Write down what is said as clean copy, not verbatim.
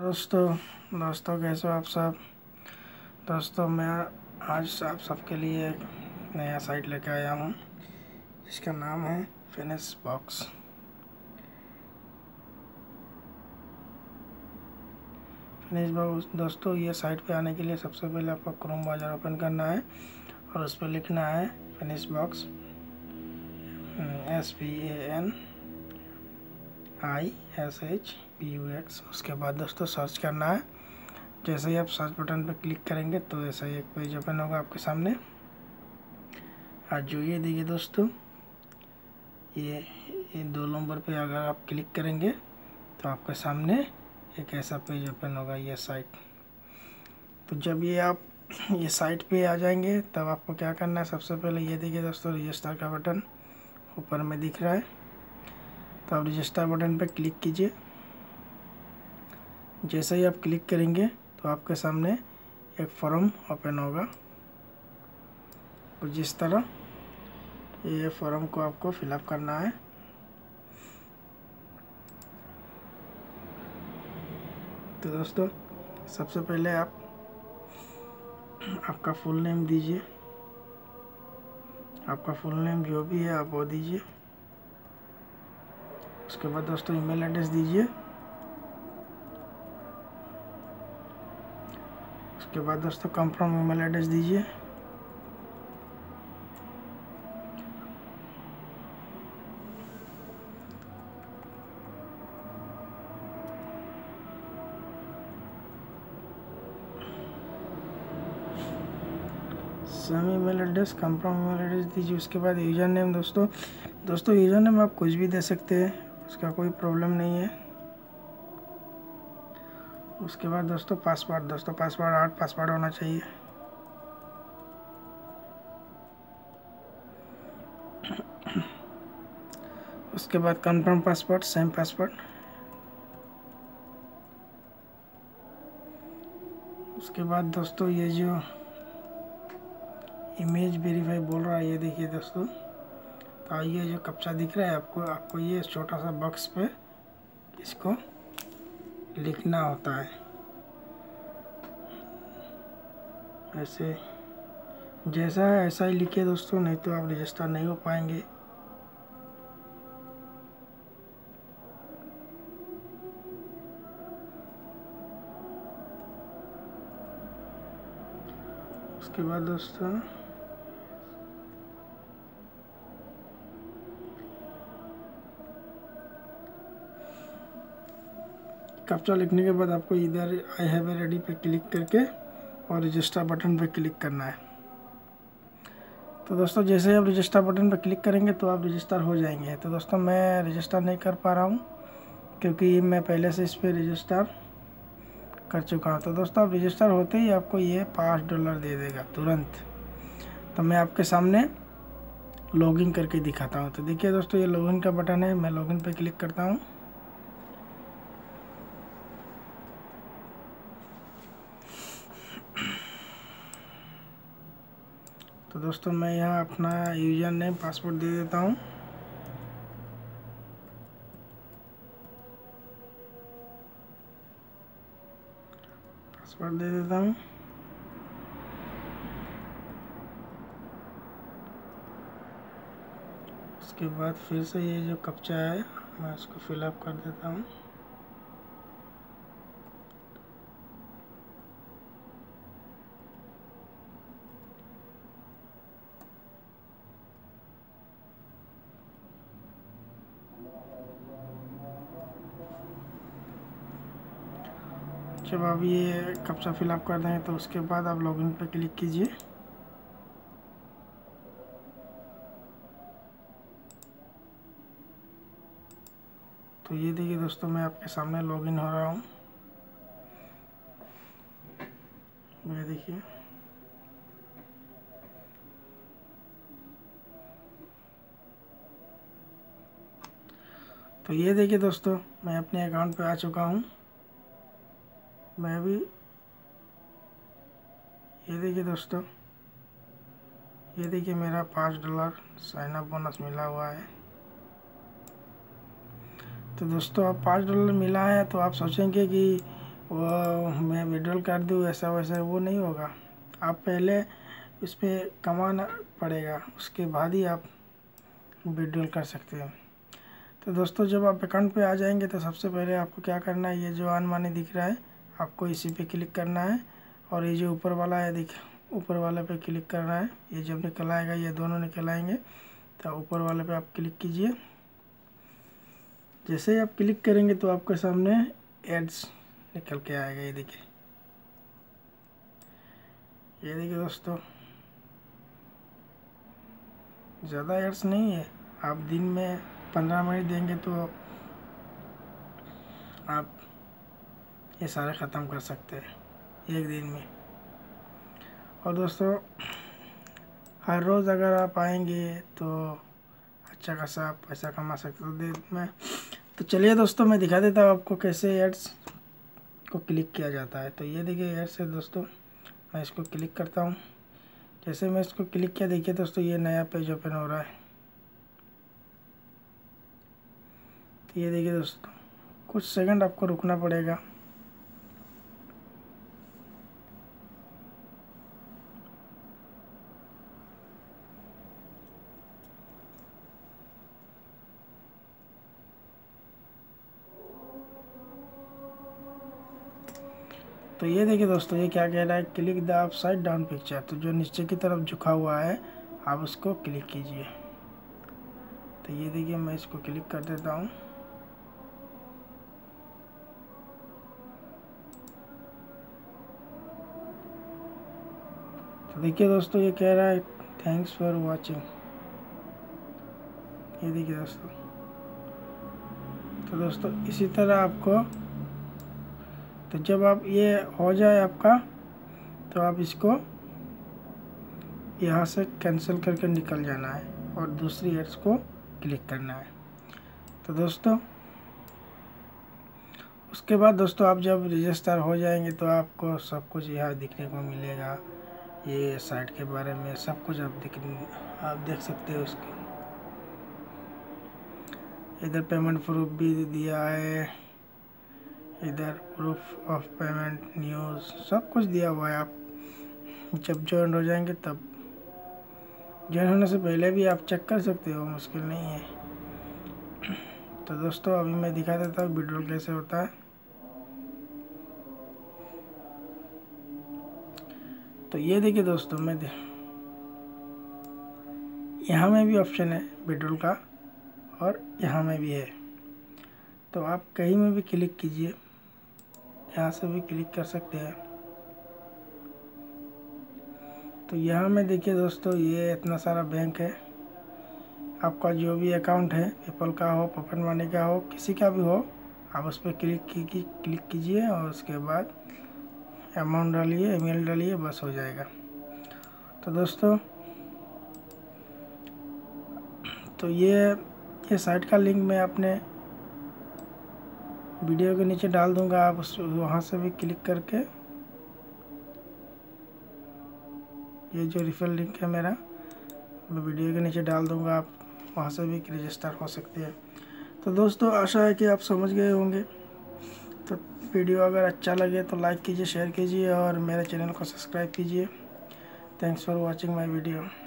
दोस्तों कैसे हो आप सब। दोस्तों मैं आज आप सबके लिए एक नया साइट लेके आया हूँ जिसका नाम है SpanishBux। दोस्तों ये साइट पे आने के लिए सबसे पहले आपको क्रोम ब्राउज़र ओपन करना है और उस पर लिखना है SpanishBux SPANISHBUX। उसके बाद दोस्तों सर्च करना है। जैसे ही आप सर्च बटन पर क्लिक करेंगे तो ऐसा ही एक पेज ओपन होगा आपके सामने। आज जो ये देखिए दोस्तों ये 2 नंबर पे अगर आप क्लिक करेंगे तो आपके सामने एक ऐसा पेज ओपन होगा ये साइट। तो जब ये आप ये साइट पे आ जाएंगे तब आपको क्या करना है, सबसे पहले ये देखिए दोस्तों रजिस्टर का बटन ऊपर में दिख रहा है, तो आप रजिस्टर बटन पे क्लिक कीजिए। जैसे ही आप क्लिक करेंगे तो आपके सामने एक फॉर्म ओपन होगा और जिस तरह ये फॉर्म को आपको फिलअप करना है। तो दोस्तों सबसे पहले आप आपका फुल नेम दीजिए, आपका फुल नेम जो भी है आप वो दीजिए। उसके बाद दोस्तों ईमेल एड्रेस दीजिए। उसके बाद दोस्तों कंफर्म ईमेल एड्रेस दीजिए। Same email address confirm email address दीजिए। उसके बाद यूज़र नेम दोस्तों यूज़र नेम आप कुछ भी दे सकते हैं, उसका कोई प्रॉब्लम नहीं है। उसके बाद दोस्तों पासवर्ड, हार्ड पासवर्ड होना चाहिए। उसके बाद कंफर्म पासवर्ड, सेम पासवर्ड। उसके बाद दोस्तों ये जो इमेज वेरीफाई बोल रहा है ये देखिए दोस्तों, तो ये जो कप्चा दिख रहा है आपको ये छोटा सा बक्स पे इसको लिखना होता है। ऐसे जैसा है ऐसा ही लिखिए दोस्तों, नहीं तो आप रजिस्टर नहीं हो पाएंगे। उसके बाद दोस्तों कैप्चा लिखने के बाद आपको इधर आई हैव ए रेडी पे क्लिक करके और रजिस्टर बटन पे क्लिक करना है। तो दोस्तों जैसे ही आप रजिस्टर बटन पे क्लिक करेंगे तो आप रजिस्टर हो जाएंगे। तो दोस्तों मैं रजिस्टर नहीं कर पा रहा हूँ क्योंकि मैं पहले से इस पर रजिस्टर कर चुका हूँ। तो दोस्तों आप रजिस्टर होते ही आपको ये $5 दे देगा तुरंत। तो मैं आपके सामने लॉगिन करके दिखाता हूँ। तो देखिए दोस्तों ये लॉगिन का बटन है, मैं लॉगिन पे क्लिक करता हूँ। तो दोस्तों मैं यहाँ अपना यूज़र नेम पासवर्ड दे देता हूँ। पासवर्ड दे देता हूँ। उसके बाद फिर से ये जो कैप्चा है मैं उसको फिलअप कर देता हूँ। जब आप ये कैप्चा फिलअप कर दें तो उसके बाद आप लॉगिन पर क्लिक कीजिए। तो ये देखिए दोस्तों मैं आपके सामने लॉगिन हो रहा हूँ। ये देखिए दोस्तों मैं अपने अकाउंट पे आ चुका हूँ। मैं भी ये देखिए दोस्तों, ये देखिए मेरा $5 साइन अप बोनस मिला हुआ है। तो दोस्तों आप $5 मिला है तो आप सोचेंगे कि वह मैं विड्रॉल कर दूँ ऐसा वैसा, वो नहीं होगा। आप पहले उस पर कमाना पड़ेगा, उसके बाद ही आप विड्रॉल कर सकते हैं। तो दोस्तों जब आप अकाउंट पे आ जाएंगे तो सबसे पहले आपको क्या करना है, ये जो अनमानी दिख रहा है आपको इसी पे क्लिक करना है, और ये जो ऊपर वाला है दिख, ऊपर वाला पे क्लिक करना है। ये जब निकल आएगा, ये दोनों निकल आएंगे, तो ऊपर वाले पे आप क्लिक कीजिए। जैसे ही आप क्लिक करेंगे तो आपके सामने एड्स निकल के आएगा। ये देखिए, ये देखिए दोस्तों, ज़्यादा एड्स नहीं है। आप दिन में 15 मिनट देंगे तो आप ये सारे ख़त्म कर सकते हैं एक दिन में। और दोस्तों हर रोज़ अगर आप आएंगे तो अच्छा खासा आप पैसा कमा सकते हो दिन में। तो चलिए दोस्तों मैं दिखा देता हूँ आपको कैसे एड्स को क्लिक किया जाता है। तो ये देखिए एड्स है दोस्तों, मैं इसको क्लिक करता हूँ। जैसे मैं इसको क्लिक किया, देखिए दोस्तों ये नया पेज ओपन हो रहा है। तो ये देखिए दोस्तों, कुछ सेकंड आपको रुकना पड़ेगा। तो ये देखिए दोस्तों, ये क्या कह रहा है, click the upside down picture. तो जो नीचे की तरफ झुका हुआ है आप उसको क्लिक कीजिए। तो ये देखिए मैं इसको क्लिक कर देता हूँ। तो देखिए दोस्तों ये कह रहा है थैंक्स फॉर वॉचिंग। ये देखिए दोस्तों, तो दोस्तों इसी तरह आपको, तो जब आप ये हो जाए आपका, तो आप इसको यहाँ से कैंसिल करके निकल जाना है और दूसरी एड्स को क्लिक करना है। तो दोस्तों उसके बाद दोस्तों आप जब रजिस्टर हो जाएंगे तो आपको सब कुछ यहाँ दिखने को मिलेगा। ये साइट के बारे में सब कुछ आप देख सकते हो। उसके इधर पेमेंट प्रूफ भी दिया है, इधर प्रूफ ऑफ पेमेंट, न्यूज़, सब कुछ दिया हुआ है। आप जब ज्वाइन हो जाएंगे, तब ज्वाइन होने से पहले भी आप चेक कर सकते हो, मुश्किल नहीं है। तो दोस्तों अभी मैं दिखा देता हूँ विड्रॉल कैसे होता है। तो ये देखिए दोस्तों, मैं यहाँ में भी ऑप्शन है विड्रॉल का और यहाँ में भी है। तो आप कहीं में भी क्लिक कीजिए, यहाँ से भी क्लिक कर सकते हैं। तो यहाँ में देखिए दोस्तों, ये इतना सारा बैंक है। आपका जो भी अकाउंट है, पेपल का हो, पॉकेट मनी का हो, किसी का भी हो, आप उस पर क्लिक कीजिए और उसके बाद अमाउंट डालिए, ईमेल डालिए, बस हो जाएगा। तो दोस्तों तो ये साइट का लिंक मैं अपने वीडियो के नीचे डाल दूंगा, आप उस वहाँ से भी क्लिक करके, ये जो रिफरल लिंक है मेरा, मैं वीडियो के नीचे डाल दूंगा, आप वहाँ से भी रजिस्टर हो सकते हैं। तो दोस्तों आशा है कि आप समझ गए होंगे। तो वीडियो अगर अच्छा लगे तो लाइक कीजिए, शेयर कीजिए और मेरे चैनल को सब्सक्राइब कीजिए। Thanks for watching my video.